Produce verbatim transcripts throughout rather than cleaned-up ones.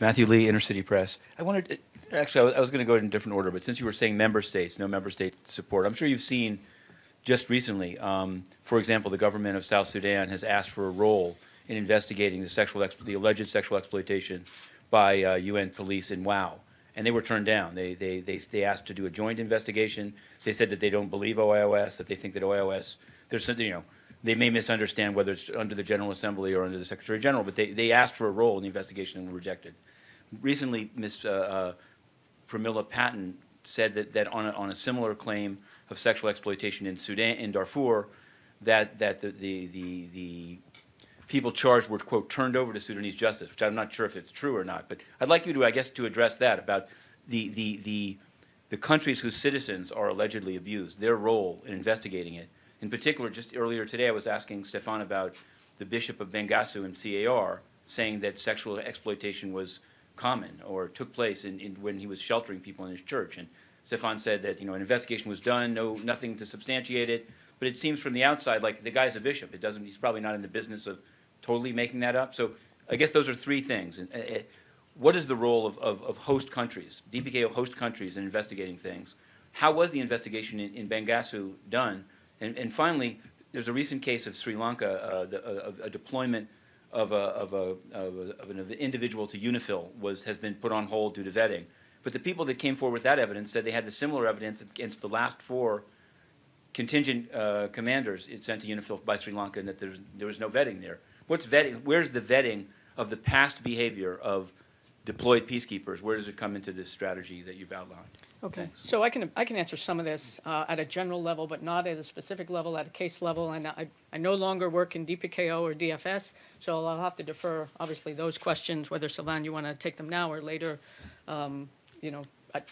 Matthew Lee, Inner City Press. I wanted, actually, I was going to go in a different order, but since you were saying member states, no member state support, I'm sure you've seen just recently, um, for example, the government of South Sudan has asked for a role in investigating the sexual, the alleged sexual exploitation by uh, U N police in Wau, and they were turned down. They, they, they, they asked to do a joint investigation. They said that they don't believe O I O S, that they think that O I O S, there's something, you know, they may misunderstand whether it's under the General Assembly or under the Secretary General, but they, they asked for a role in the investigation and were rejected. Recently, Miz Uh, uh, Pramila Patten said that, that on, a, on a similar claim of sexual exploitation in Sudan, in Darfur, that, that the, the, the, the people charged were, quote, turned over to Sudanese justice, which I'm not sure if it's true or not, but I'd like you to, I guess, to address that about the, the, the, the countries whose citizens are allegedly abused, their role in investigating it. In particular, just earlier today, I was asking Stefan about the Bishop of Bangassou in C A R saying that sexual exploitation was common or took place in, in when he was sheltering people in his church. And Stefan said that, you know, an investigation was done, no, nothing to substantiate it. But it seems from the outside like the guy's a bishop. It doesn't, he's probably not in the business of totally making that up. So I guess those are three things. And uh, what is the role of, of, of host countries, D P K O host countries, in investigating things? How was the investigation in, in Bangassou done? And, and finally, there's a recent case of Sri Lanka, uh, the, uh, a deployment of, a, of, a, of, a, of an individual to UNIFIL was, has been put on hold due to vetting. But the people that came forward with that evidence said they had the similar evidence against the last four contingent uh, commanders sent to UNIFIL by Sri Lanka, and that there's, there was no vetting there. What's vetting? Where's the vetting of the past behavior of deployed peacekeepers? Where does it come into this strategy that you've outlined? Okay, thanks. So I can I can answer some of this uh, at a general level, but not at a specific level, at a case level. And I, I no longer work in D P K O or D F S, so I'll have to defer, obviously, those questions, whether, Sylvain, you want to take them now or later. Um, you know, I,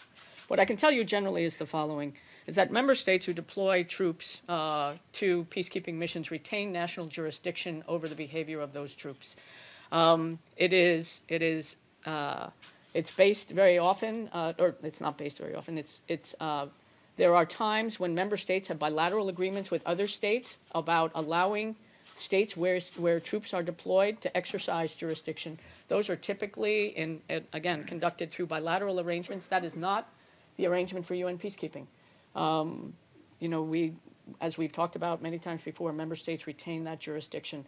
what I can tell you generally is the following, is that member states who deploy troops uh, to peacekeeping missions retain national jurisdiction over the behavior of those troops. Um, it is, it is, uh, It's based very often, uh, or it's not based very often. It's it's. Uh, there are times when member states have bilateral agreements with other states about allowing states where where troops are deployed to exercise jurisdiction. Those are typically, in, in again, conducted through bilateral arrangements. That is not the arrangement for U N peacekeeping. Um, you know, we, as we've talked about many times before, member states retain that jurisdiction.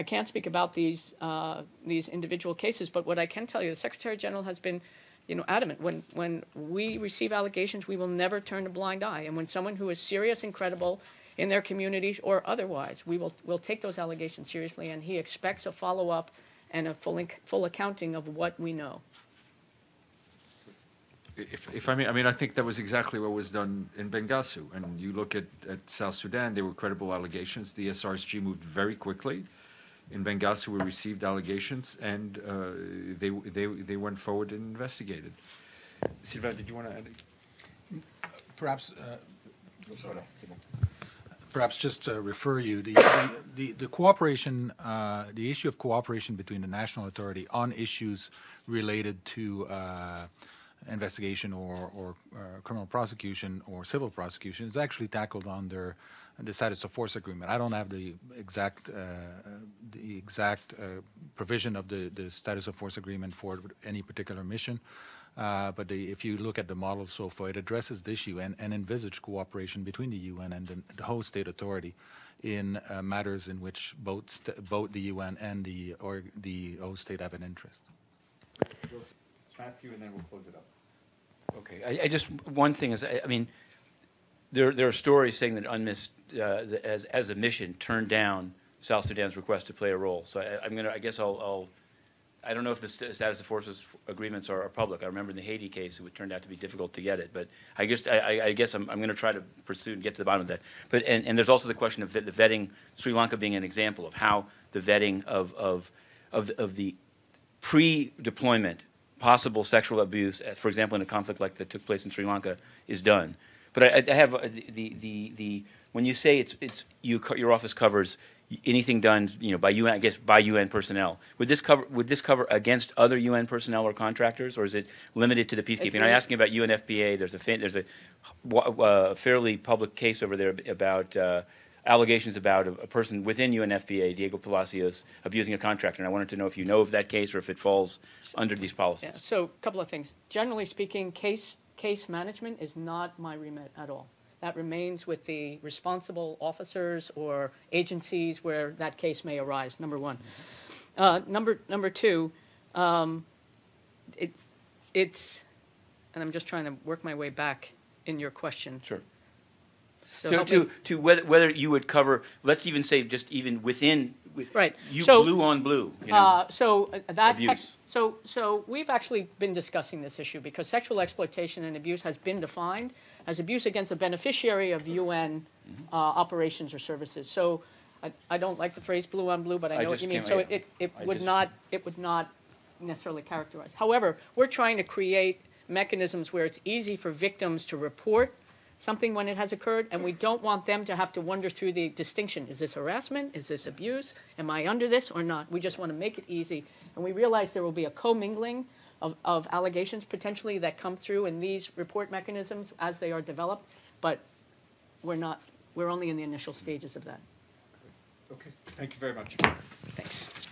I can't speak about these uh, these individual cases, but what I can tell you, the Secretary General has been, you know, adamant. When when we receive allegations, we will never turn a blind eye. And when someone who is serious and credible in their communities or otherwise, we will will take those allegations seriously. And he expects a follow up and a full full accounting of what we know. If, if I mean, I mean, I think that was exactly what was done in Bangassou. And you look at, at South Sudan; they were credible allegations. The S R S G moved very quickly. In Bangassou, we received allegations, and uh, they, they, they went forward and investigated. Sylvain, did you want to add it? Perhaps, uh, sorry. Perhaps just uh, refer you to the, the, the cooperation, uh, the issue of cooperation between the national authority on issues related to uh, investigation or, or uh, criminal prosecution or civil prosecution is actually tackled under the status of force agreement. I don't have the exact uh, the exact uh, provision of the, the status of force agreement for any particular mission, uh, but the, if you look at the model so far, it addresses the issue and, and envisage cooperation between the U N and the, the host state authority in uh, matters in which both st both the U N and the or the host state have an interest. Matthew, and then we'll close it up. Okay, I, I just, one thing is, I, I mean, there, there are stories saying that UNMISS, uh, the, as, as a mission, turned down South Sudan's request to play a role. So I, I'm gonna, I guess I'll, I'll, I don't know if the status of forces agreements are, are public. I remember in the Haiti case, it would turn out to be difficult to get it, but I guess, I, I guess I'm, I'm gonna try to pursue and get to the bottom of that. But, and, and there's also the question of the vetting, Sri Lanka being an example of how the vetting of, of, of, of the pre-deployment possible sexual abuse, for example, in a conflict like that took place in Sri Lanka, is done. But I, I have the, the the the when you say it's it's you your office covers anything done, you know, by U N, I guess, by U N personnel. Would this cover would this cover against other U N personnel or contractors, or is it limited to the peacekeeping? And I'm asking about U N F P A. There's a there's a uh, fairly public case over there about. Uh, allegations about a, a person within U N F P A, Diego Palacios, abusing a contractor. And I wanted to know if you know of that case or if it falls under these policies. Yeah, so a couple of things. Generally speaking, case, case management is not my remit at all. That remains with the responsible officers or agencies where that case may arise, number one. Uh, number, number two, um, it, it's, and I'm just trying to work my way back in your question. Sure. So, so to, to whether, whether you would cover, let's even say just even within, right. you so, blue on blue, you know, uh, so that abuse. So, so we've actually been discussing this issue because sexual exploitation and abuse has been defined as abuse against a beneficiary of U N uh, operations or services. So I, I don't like the phrase blue on blue, but I know I what you mean. So it, it, it would not, it would not necessarily characterize. However, we're trying to create mechanisms where it's easy for victims to report something when it has occurred, and we don't want them to have to wonder through the distinction. Is this harassment? Is this abuse? Am I under this or not? We just want to make it easy. And we realize there will be a commingling of, of allegations potentially that come through in these report mechanisms as they are developed, but we're not, we're only in the initial stages of that. Okay, thank you very much. Thanks.